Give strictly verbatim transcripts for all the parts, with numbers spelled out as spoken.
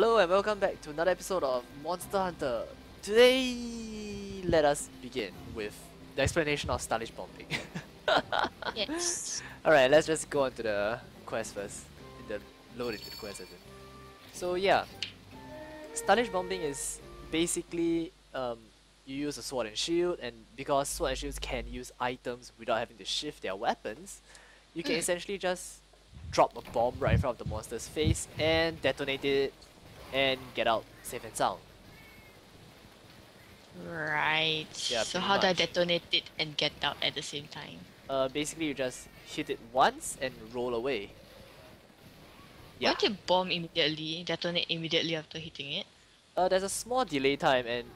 Hello and welcome back to another episode of Monster Hunter. Today, let us begin with the explanation of stylish bombing. Yes. Alright, let's just go on to the quest first. In the load into the quest. So yeah, stylish bombing is basically um, you use a sword and shield, and because sword and shields can use items without having to shift their weapons, you can mm. essentially just drop a bomb right in front of the monster's face and detonate it and get out safe and sound. Right. Yeah, so how much. do I detonate it and get out at the same time? Uh, basically you just hit it once and roll away. Yeah. Why can bomb immediately, detonate immediately after hitting it? Uh, there's a small delay time, and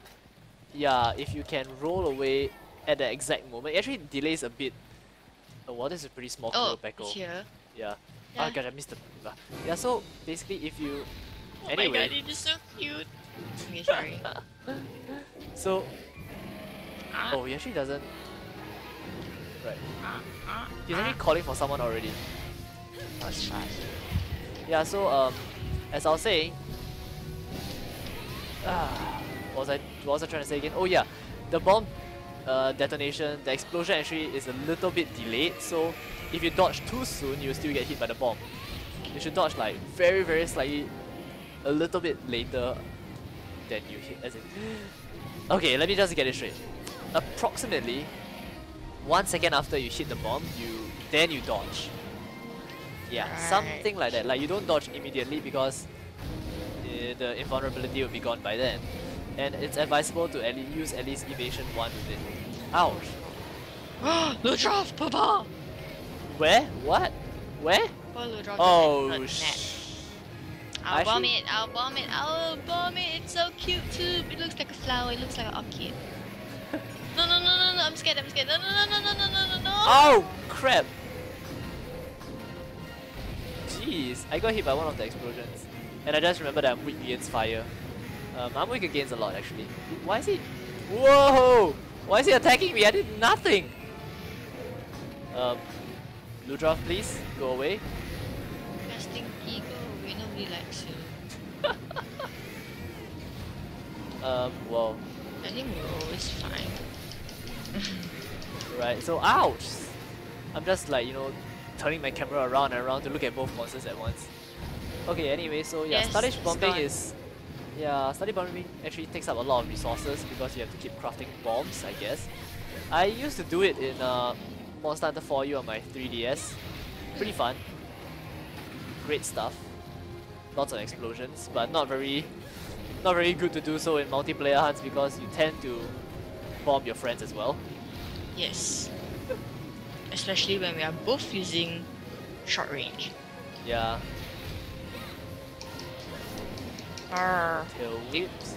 yeah, if you can roll away at the exact moment, it actually delays a bit. Oh, well, this is a pretty small Qurupeco. Oh, here. Yeah. Yeah. Oh god, I missed the. Yeah, so basically, if you. Oh anyway. my god, it is so cute. Okay, sorry. So. Oh, he actually doesn't. Right. He's actually calling for someone already. That's fast. Yeah, so um, as I was saying. Ah, what was I? What was I trying to say again? Oh yeah, the bomb. Uh, detonation, the explosion actually is a little bit delayed, so if you dodge too soon, you'll still get hit by the bomb. You should dodge like very very slightly, a little bit later than you hit, as in... Okay, let me just get it straight. Approximately one second after you hit the bomb, you then you dodge. Yeah, something like that. Like, you don't dodge immediately because uh, the invulnerability will be gone by then. And it's advisable to at least use at least evasion one with it. Ouch! Ludroth, Papa! Where? What? Where? Oh shh! I'll I bomb should... it! I'll bomb it! I'll bomb it! It's so cute too! It looks like a flower. It looks like an orchid. No no no no no! I'm scared! I'm scared! No no no no no no no no! Oh crap! Jeez! I got hit by one of the explosions, and I just remember that I'm weak against fire. Um, I'm weak against a lot actually. Why is he... Whoa! Why is he attacking me? I did nothing! Um, Ludroth, please, go away. Casting ego, we nobody likes you. um, well... I think we're always fine. Right, so ouch! I'm just like, you know, turning my camera around and around to look at both monsters at once. Okay, anyway, so yeah, yes, stylish bombing is... Yeah, stylish bombing actually takes up a lot of resources because you have to keep crafting bombs, I guess. I used to do it in uh, Monster Hunter four U on my three D S. Pretty fun. Great stuff. Lots of explosions, but not very not very good to do so in multiplayer hunts because you tend to bomb your friends as well. Yes. Especially when we are both using short range. Yeah. Tail whips.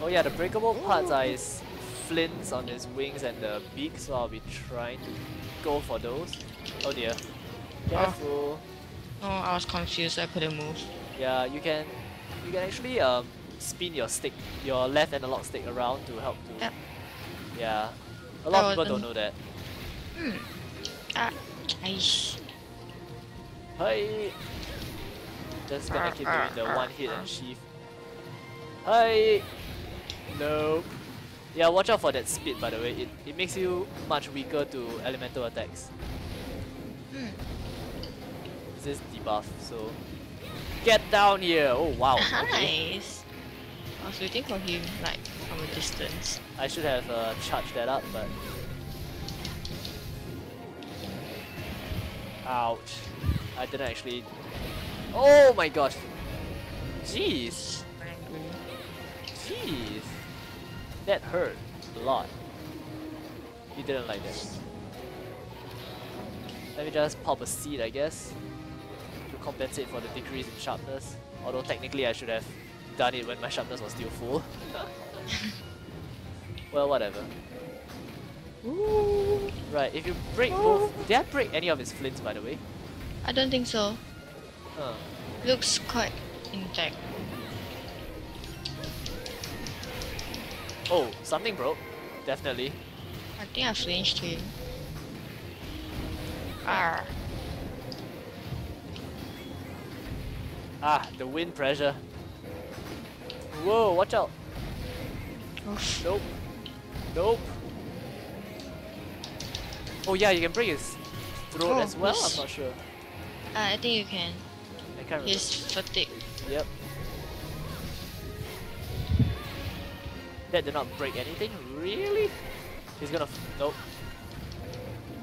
Oh yeah, the breakable parts are his flints on his wings and the beak, so I'll be trying to go for those. Oh dear. Careful. Oh, oh I was confused, I couldn't move. Yeah, you can you can actually um spin your stick, your left analog stick around to help to... Yeah. Yeah. A lot oh, of people don't know that. Hmm. Ah, nice. Hi. Just gonna keep doing the one hit and sheath. Hi! Nope. Yeah, watch out for that spit, by the way. It, it makes you much weaker to elemental attacks. Mm. This is debuff, so... Get down here! Oh wow! Okay. Nice! I was waiting for him, like, from a distance. I should have uh, charged that up, but... Ouch. I didn't actually... Oh my gosh! Jeez! Jeez! That hurt a lot. You didn't like that. Let me just pop a seed, I guess, to compensate for the decrease in sharpness. Although technically I should have done it when my sharpness was still full. Well, whatever. Ooh. Right, if you break both... Did I break any of his flints, by the way? I don't think so. Huh. Looks quite intact. Oh, something broke. Definitely. I think I flinched him. Ah. Ah, the wind pressure. Whoa, watch out. Nope. Nope. Oh yeah, you can break his throat oh, as well, I'm not sure. Uh, I think you can. I can't remember. He's fatigued. Yep. That did not break anything? Really? He's gonna... F nope.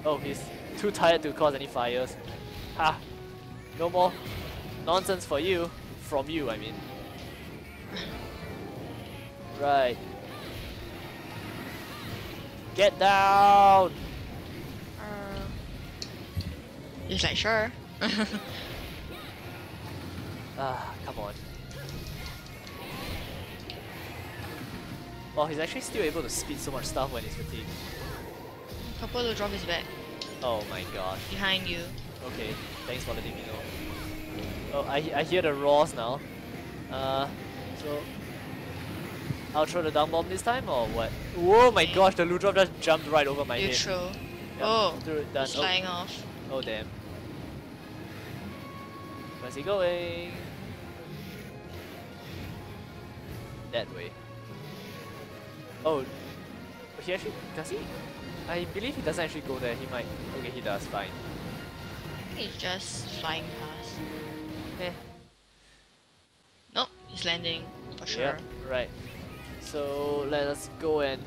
Oh, he's too tired to cause any fires. Ha! No more nonsense for you. From you, I mean. Right. Get down! Uh, he's like, sure. Ah, come on. Wow, he's actually still able to speed so much stuff when he's fatigued. Couple to drop his back. Oh my god. Behind you. Okay, thanks for letting me know. Oh, I, I hear the roars now. Uh, so... I'll throw the down bomb this time or what? Whoa my okay. gosh, the Ludroth just jumped right over my you head. You throw. Yep, oh, done. He's oh. flying off. Oh damn. Where's he going? That way. Oh, he actually, does he? I believe he doesn't actually go there, he might. Okay, he does, fine. I think he's just flying past. Eh. Nope, he's landing, for sure. Yeah, right. So, let us go and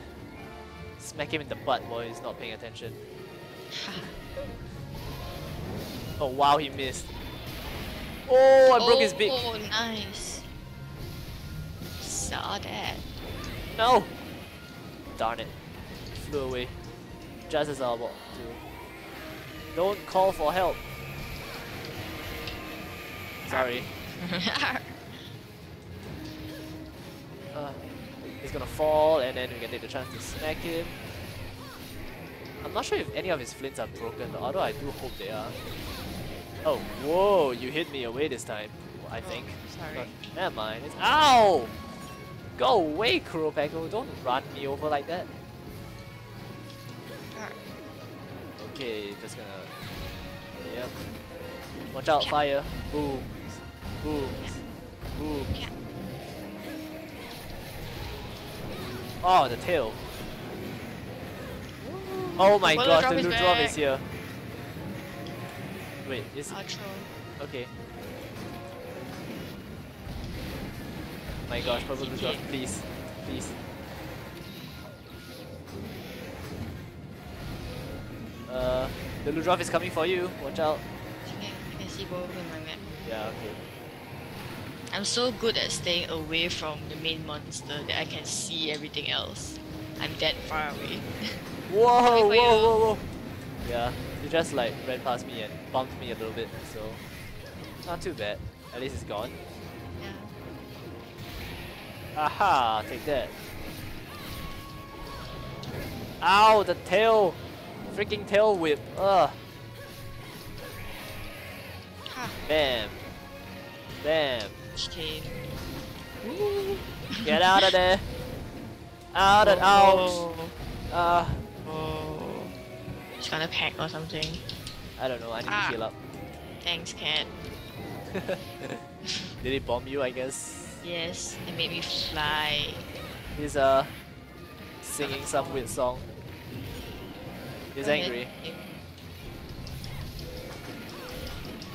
smack him in the butt while he's not paying attention. Oh wow, he missed. Oh, I oh, broke his beak. Oh, nice. Saw that. No! Darn it. Flew away. Just as I was about to. Don't call for help. Sorry. uh, he's gonna fall and then we can take the chance to smack him. I'm not sure if any of his flints are broken, although I do hope they are. Oh, whoa, you hit me away this time, I think. Oh, sorry. But never mind. It's ow! Go away, Qurupeco, don't run me over like that. Okay, just gonna... Yep. Watch out, fire. Boom. Boom. Boom. Oh, the tail. Oh my well, gosh, the Ludroth is here. Wait, is it? Okay. Oh my gosh, purple Ludroth, please, please. Uh, the Ludroth is coming for you, watch out. Okay, I can see both in my map. Yeah, okay. I'm so good at staying away from the main monster that I can see everything else. I'm that far away. Whoa, whoa, you. whoa, whoa. Yeah, you just like ran past me and bumped me a little bit, so... Not too bad, at least it's gone. Aha! Take that. Ow! The tail! Freaking tail whip! Ugh! Huh. Bam! Bam! Okay. Get out of there! Out and out! Ah! Uh. Oh. It's gonna pack or something. I don't know, I need ah. to heal up. Thanks, cat. Did it bomb you, I guess? Yes, it made me fly. He's uh singing some weird song. He's angry.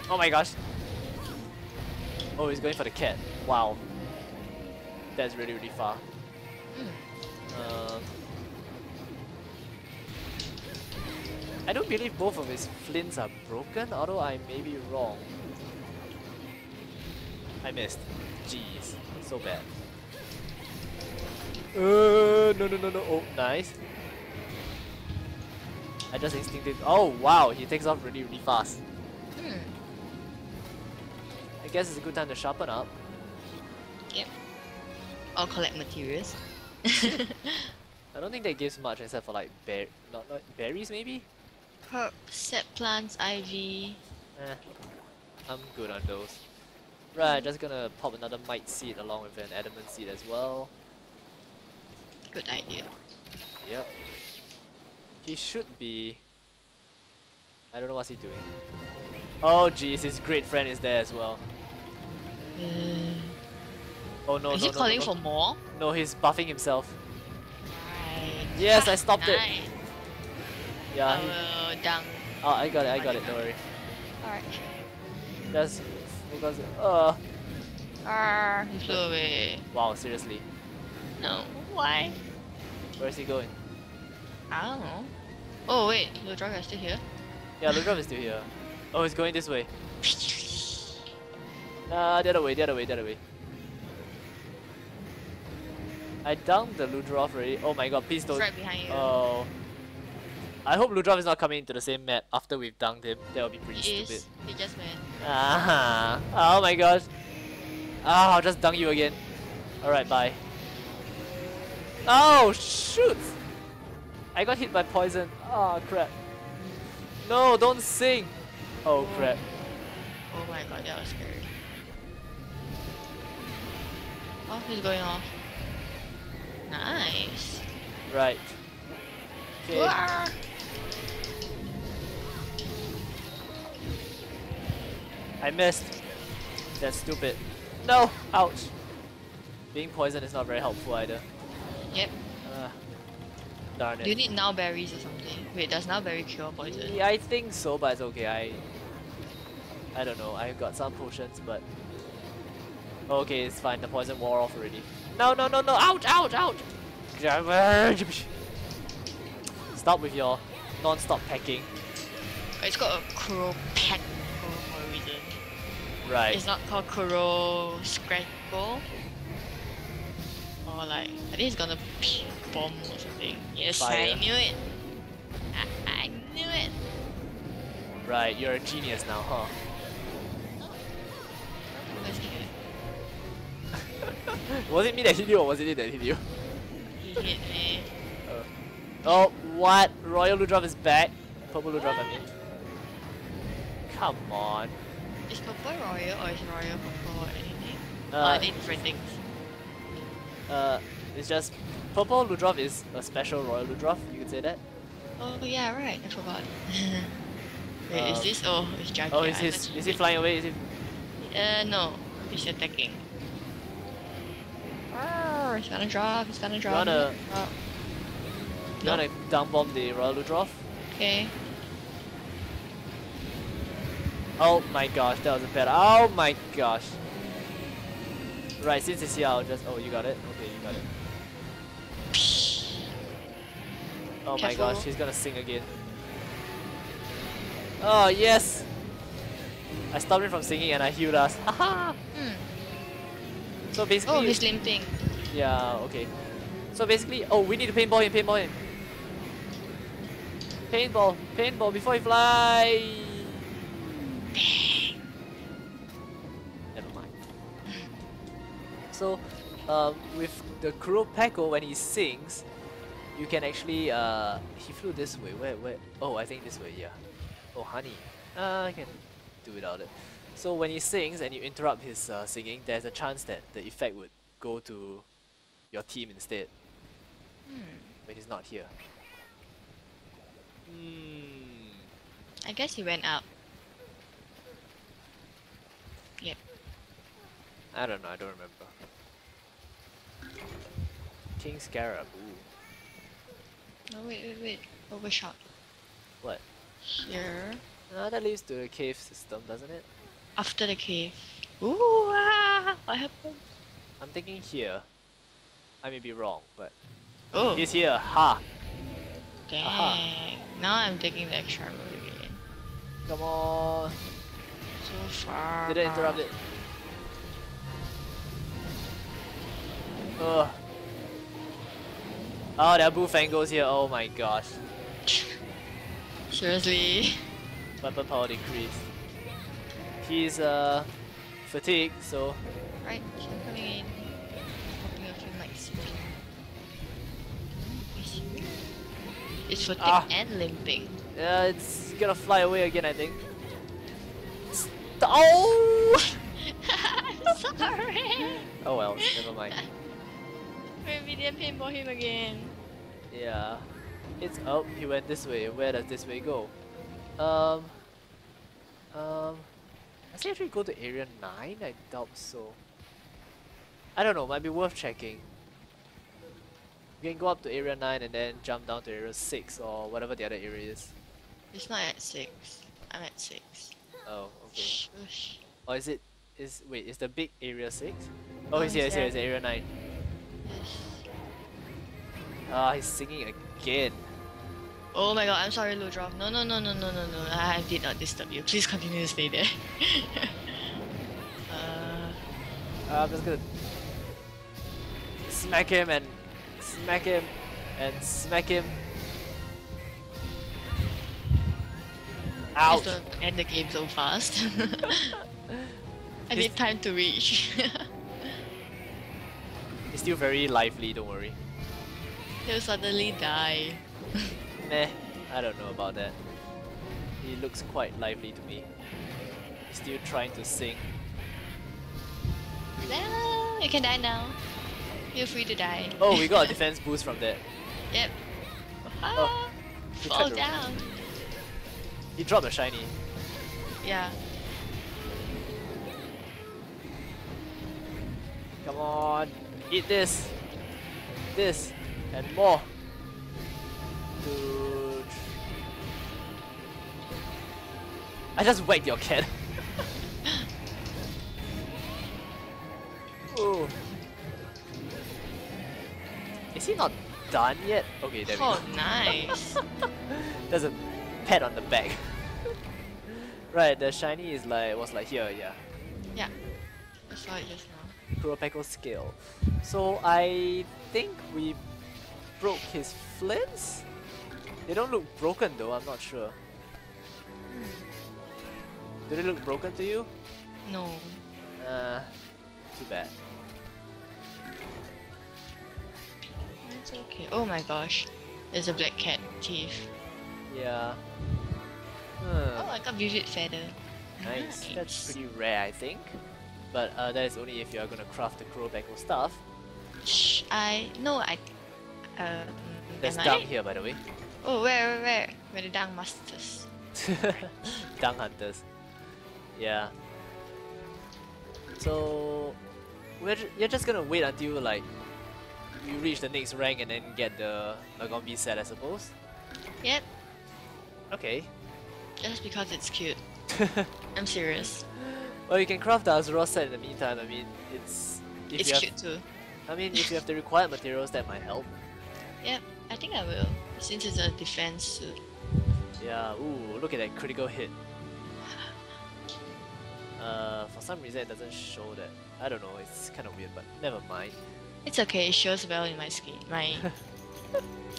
Oh my gosh. Oh, he's going for the cat. Wow. That's really really far. Um, I don't believe both of his flints are broken, although I may be wrong. I missed. Jeez, so bad. Uh, no, no, no, no. Oh, nice. I just instinctively. Oh, wow, he takes off really, really fast. Hmm. I guess it's a good time to sharpen up. Yep. Or collect materials. I don't think that gives much except for like bear, not, not berries, maybe. Herb, set plants, I V. Eh, I'm good on those. Right, just gonna pop another mite seed along with an adamant seed as well. Good idea. Yep. He should be... I don't know what's he doing. Oh jeez, his great friend is there as well. Oh no! Is no, he no, calling no, no. for more? No, he's buffing himself. Right. Yes, I stopped nice. it. Yeah. I will he... dunk. Oh, I got it. I got it. Don't worry. Alright. That's because uh. Ah, he flew away. Wow, seriously. No. Why? Where is he going? I don't know. Oh wait, Ludroth is still here. Yeah, Ludroth is still here. Oh, he's going this way. Nah, the other way. The other way. The other way. I dunked the Ludroth already. Oh my god, please don't. It's right behind you. Oh. I hope Ludroth is not coming into the same map after we've dunked him. That would be pretty he stupid. Is. He just went. Ah. Oh my god. Ah, I'll just dunk you again. Alright, bye. Oh, shoot! I got hit by poison. Ah, oh, crap. No, don't sing! Oh, oh, crap. Oh my god, that was scary. Oh, he's going off. Nice. Right. Okay. Ah. I missed. That's stupid. No! Ouch. Being poisoned is not very helpful either. Yep. Uh, darn it. Do you need now berries or something? Wait, does now berry cure poison? Yeah, I think so, but it's okay. I I don't know. I've got some potions, but okay, it's fine. The poison wore off already. No, no, no, no, ouch, ouch, ouch! Stop with your non-stop packing. It's got a Qurupeco for a reason. Right. It's not called Qurupeco. Or like, I think it's gonna bomb or something. Yes, Fire. I knew it. I, I knew it. Right, you're a genius now, huh? Was it me that hit you or was it it that hit you? He hit me. Oh. Oh, what? Royal Ludroth is back. Purple Ludroth, I mean. Come on. Is purple royal or is royal purple or anything? Uh, or are they different things? Uh, it's just purple Ludroth is a special royal Ludroth, you could say that. Oh, yeah, right. I forgot. Wait, um, is this? Oh, it's Jackie. Oh, is, his, is he flying away? Is he... Uh, no. He's attacking. Oh, he's gonna drop, he's gonna drop. You wanna, oh. you no. wanna down bomb the Royal Ludroth? Okay. Oh my gosh, that was a bad. Oh my gosh. Right, since it's here, I'll just. Oh, you got it? Okay, you got it. Oh Careful. my gosh, he's gonna sing again. Oh, yes! I stopped him from singing and I healed us. Haha! mm. So basically, oh, he's limping. Yeah, okay. So basically, oh, we need to paintball him, paintball him. Paintball, paintball before he flies. Never mind. So, um, with the Qurupeco, when he sings, you can actually. Uh, he flew this way. Where? Where? Oh, I think this way. Yeah. Oh, honey. Uh, I can do without it. So when he sings and you interrupt his uh, singing, there's a chance that the effect would go to your team instead. Hmm. But he's not here. Hmm. I guess he went up. Yep. I don't know, I don't remember. King Scarab, ooh. No, wait, wait, wait. Overshot. What? Here. No, that leads to the cave system, doesn't it? After the cave. Ooh, ah, what happened? I'm thinking here. I may be wrong, but oh, he's here. Ha. Dang. Aha. Now I'm taking the extra move again. Come on. So far. Did I interrupt it? Ugh. Oh, there are Bufangos here. Oh my gosh. Seriously. Weapon power decreased. He's uh fatigued, so right, keep coming in. Popping a few mics. It's fatigued ah. and limping. Yeah, it's gonna fly away again, I think. St oh! Sorry. Oh well, never mind. We didn't paintball him again. Yeah, it's up. He went this way. Where does this way go? Um. Um. Does he actually go to area nine? I doubt so. I don't know, might be worth checking. You can go up to area nine and then jump down to area six or whatever the other area is. It's not at six. I'm at six. Oh, okay. Or is it... Is wait, is the big area six? Oh, it's here, it's here, it's area nine. Ah, he's singing again. Oh my god, I'm sorry Ludroth. No, no, no, no, no, no, no. I did not disturb you. Please continue to stay there. uh... I'm just gonna... Smack him and... Smack him and smack him. Ouch! Just don't end the game so fast. I need time to reach. It's still very lively, don't worry. He'll suddenly die. Meh, I don't know about that. He looks quite lively to me. He's still trying to sing. No, you can die now. You're free to die. Oh, we got a defense boost from that. Yep. Ah, oh, fall down. He dropped a shiny. Yeah. Come on. Eat this. This. And more. Dude. I just whacked your cat. Ooh. Is he not done yet? Okay, there oh, we go. Oh, nice. There's a pat on the back. Right, the shiny is like was like here, yeah. Yeah, I saw it just now. Qurupeco scale. So I think we broke his flints. They don't look broken though. I'm not sure. Do they look broken to you? No. Uh, too bad. It's okay. Oh my gosh, there's a black cat thief. Yeah. Huh. Oh, I got Vivid Feather. Nice. Ah, that's pretty rare, I think. But uh, that is only if you are gonna craft the Crowbacko stuff. Shh. I no. I. Uh, There's dung here, by the way. Oh, where, where, where? We're the dung masters. Dung hunters. Yeah. So we're ju you're just gonna wait until like you reach the next rank and then get the Nagombi set, I suppose. Yep. Okay. Just because it's cute. I'm serious. Well, you can craft the Azura set in the meantime. I mean, it's... If it's you cute have, too. I mean, if you have the required materials, that might help. Yep, I think I will. Since it's a defense suit. Yeah, ooh, look at that critical hit. Uh, for some reason it doesn't show that. I don't know, it's kind of weird, but never mind. It's okay, it shows well in my skin. My...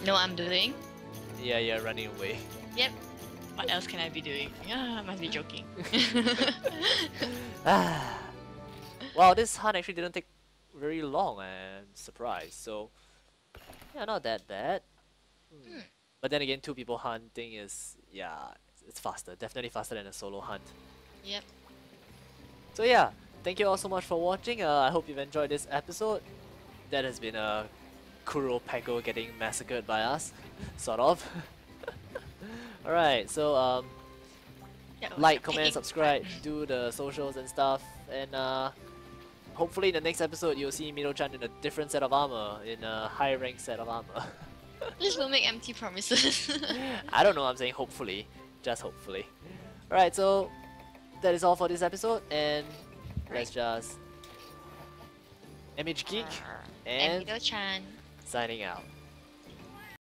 know what I'm doing? Yeah, yeah, running away. Yep. What else can I be doing? Ah, I must be joking. Ah. Wow, this hunt actually didn't take very long, I'm surprised. So, yeah, not that bad. Hmm. But then again, two people hunting is, yeah, it's faster. Definitely faster than a solo hunt. Yep. So yeah, thank you all so much for watching. Uh, I hope you've enjoyed this episode. That has been a Qurupeco getting massacred by us, sort of. Alright, so um, like, comment, subscribe, do the socials and stuff, and uh, hopefully in the next episode you'll see Mido-chan in a different set of armor, in a high rank set of armor. This will make empty promises. I don't know, I'm saying hopefully, just hopefully. Alright, so that is all for this episode, and let's just... MHGeek and Mido-chan signing out.